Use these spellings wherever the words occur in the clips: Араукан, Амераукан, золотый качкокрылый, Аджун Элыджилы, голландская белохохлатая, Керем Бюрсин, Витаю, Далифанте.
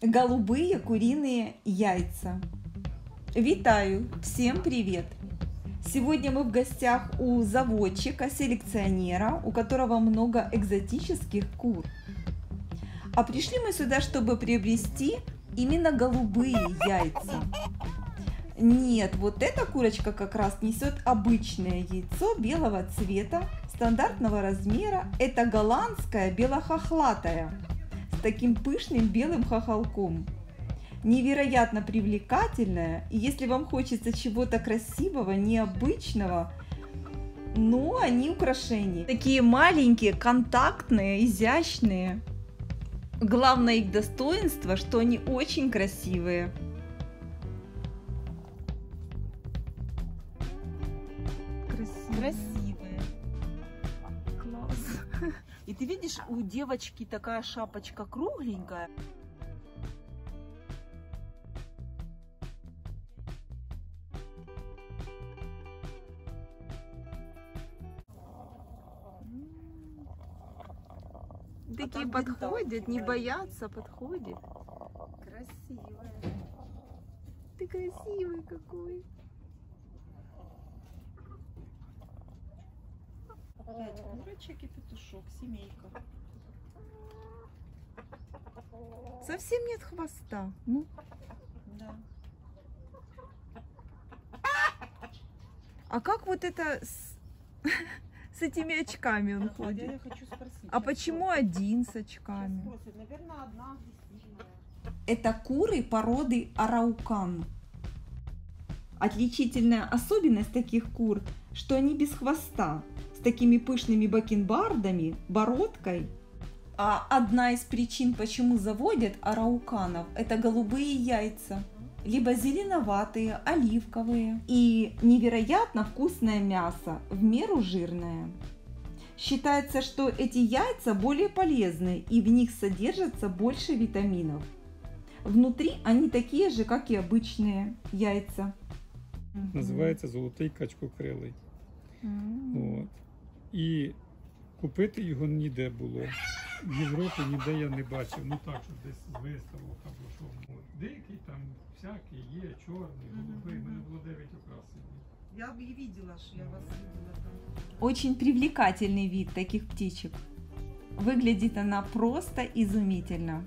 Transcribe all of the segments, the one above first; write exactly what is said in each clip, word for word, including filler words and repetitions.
Голубые куриные яйца. Витаю! Всем привет! Сегодня мы в гостях у заводчика, селекционера, у которого много экзотических кур. А пришли мы сюда, чтобы приобрести именно голубые яйца. Нет, вот эта курочка как раз несет обычное яйцо белого цвета, стандартного размера. Это голландская белохохлатая, с таким пышным белым хохолком. Невероятно привлекательная, и если вам хочется чего-то красивого, необычного, но они украшения. Такие маленькие, контактные, изящные. Главное их достоинство, что они очень красивые. Красивые. Класс. И ты видишь, у девочки такая шапочка кругленькая. Такие а подходят, не боятся, подходят. Красивая. Ты красивый какой. Пять курочек и петушок, семейка. Совсем нет хвоста. Ну. Да. А как вот это с, с этими очками он ходит? Я хочу спросить, а почему один с очками? Наверное, одна. Это куры породы араукан. Отличительная особенность таких кур, что они без хвоста, с такими пышными бакенбардами, бородкой. А одна из причин, почему заводят арауканов, это голубые яйца, либо зеленоватые, оливковые. И невероятно вкусное мясо, в меру жирное. Считается, что эти яйца более полезны, и в них содержится больше витаминов. Внутри они такие же, как и обычные яйца. Называется золотый качкокрылый. От. І купити його ніде було, в Європі ніде я не бачив, ну так, що десь виставок або що. Деякий там всякий є, чорний, голубий, у мене було дев'ять окрасів. Я б і бачила, що я вас бачила там. Дуже привлекательний вид таких птичок. Виглядить вона просто ізумительно.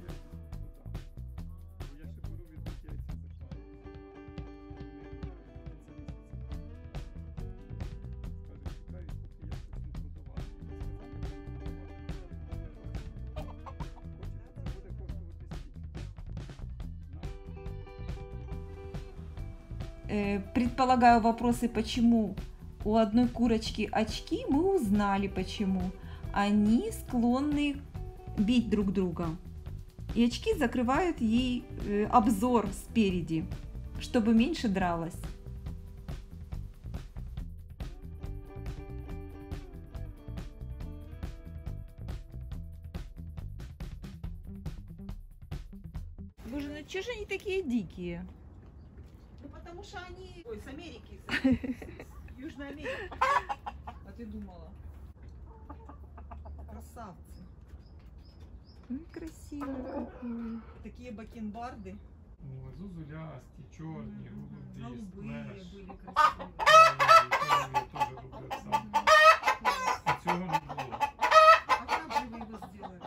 Предполагаю вопросы, почему у одной курочки очки, мы узнали почему. Они склонны бить друг друга. И очки закрывают ей обзор спереди, чтобы меньше дралась. Боже, ну чего же они такие дикие? Потому что они... Ой, с Америки, с, с Южной Америки. А ты думала? Красавцы. Ну красивые какие. Такие бакенбарды. О, зузулясти, черные, голубые, сплэш. Голубые были красивые. Тоже люблю сам. А чего не было? А как же вы его сделали?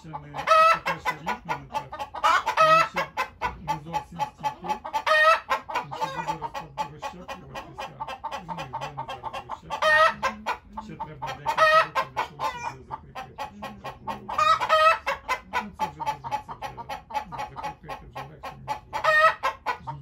Ще не перший рік, мені ще не зовсім стільки, і ще буду розщеплюватися, ну і в мене зараз розщеплюватися, ще треба декілька років, щоб все закріпити, щоб вже було, ну це вже дозвіться, закріпити вже легше не буде,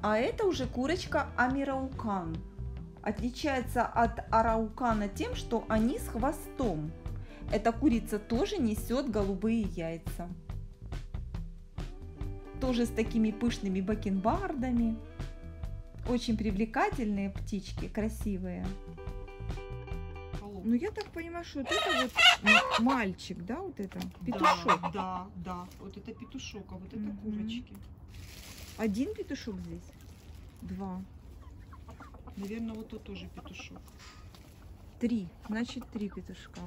А это уже курочка Амераукан. Отличается от араукана тем, что они с хвостом. Эта курица тоже несет голубые яйца. Тоже с такими пышными бакенбардами. Очень привлекательные птички, красивые. Ну, я так понимаю, что вот это вот мальчик, да, вот это, петушок. Да, да, да. Вот это петушок, а вот это mm-hmm. курочки. Один петушок здесь? Два. Наверное, вот тут тоже петушок. Три, значит, три петушка.